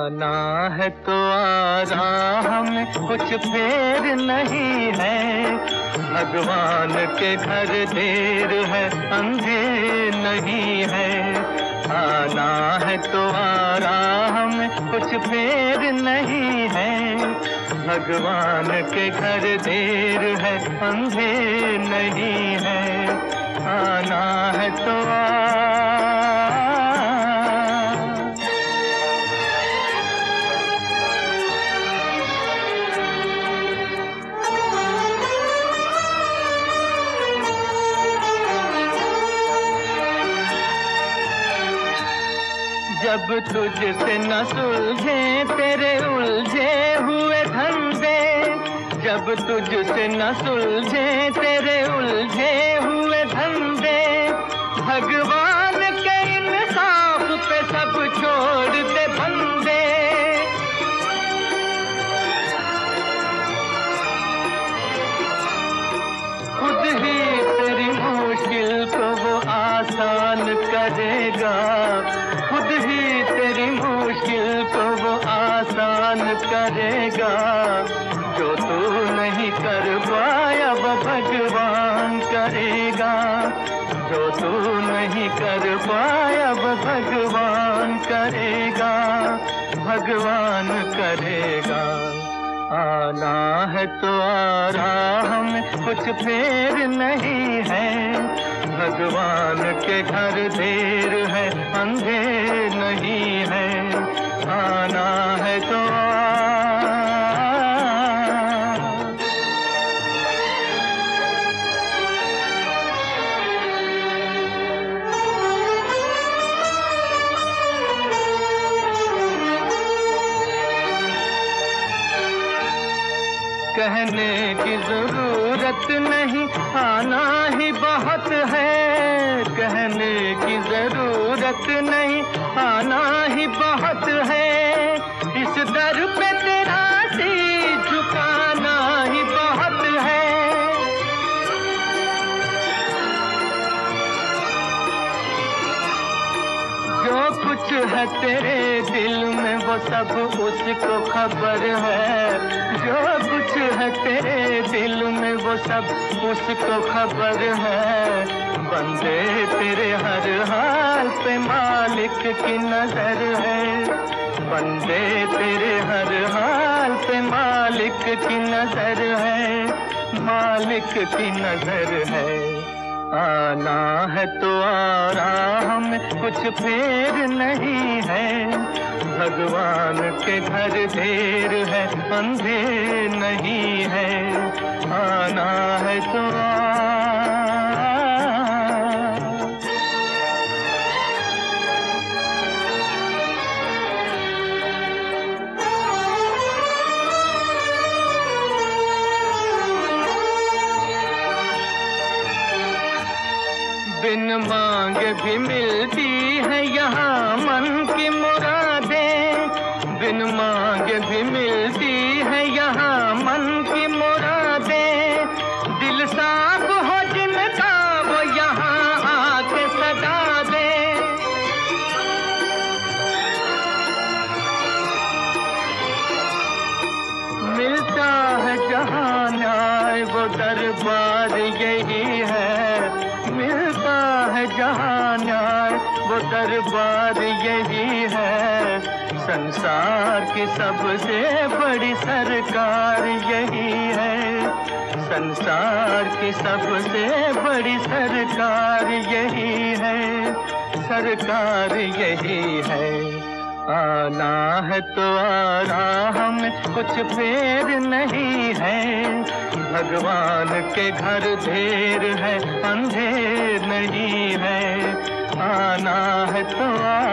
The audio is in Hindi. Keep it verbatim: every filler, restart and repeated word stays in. आना है तो आ राह में, कुछ फेर नहीं है। भगवान के घर देर है, अंधेर नहीं है। आना है तो आ राह में, कुछ फेर नहीं है। भगवान के घर देर है, अंधेर नहीं है। आना है तो जब तुझसे न सुलझे तेरे उलझे हुए धंधे, जब तुझसे न सुलझे तेरे उलझे हुए धंधे। भगवान के इंसाफ पे सब छोड़ दे बंदे, खुद ही तेरी मुश्किल को वो आसान करेगा। करेगा जो तू नहीं कर पाया वो भगवान करेगा। जो तू नहीं कर पाया वो भगवान करेगा। भगवान करेगा। आना है तो आ राह में, कुछ फेर नहीं है। भगवान के घर देर है, अंधेर नहीं है। आना है तो कहने की जरूरत नहीं, आना ही बहुत है। कहने की जरूरत नहीं, आना ही बहुत है। इस दर पे तेरा सिर झुकाना ही बहुत है। जो कुछ है तेरे दिल में वो सब उसको खबर है। जो कुछ है तेरे दिल में वो सब उसको खबर है। बंदे तेरे हर हाल पे मालिक की नजर है। बंदे तेरे हर हाल पे मालिक की नजर है। मालिक की नजर है। आना है तो आ राह में, कुछ फेर नहीं है। भगवान के घर देर है, अंधेर नहीं है। आना है तो बिन मांगे भी मिलती है यहाँ मन की मुराद। बिन मांगे भी मिलती है यहाँ मन की मुरादें। दिल साफ हो जिनका वो यहाँ आके सदा दे। मिलता है जहाँ न्याय वो दरबार यही है। मिलता है जहाँ न्याय वो दरबार यही है। संसार की सबसे बड़ी सरकार यही है। संसार की सबसे बड़ी सरकार यही है। सरकार यही है। आना है तो आ राह में, कुछ फेर नहीं है। भगवान के घर देर है, अंधेर नहीं है। आना है तो आ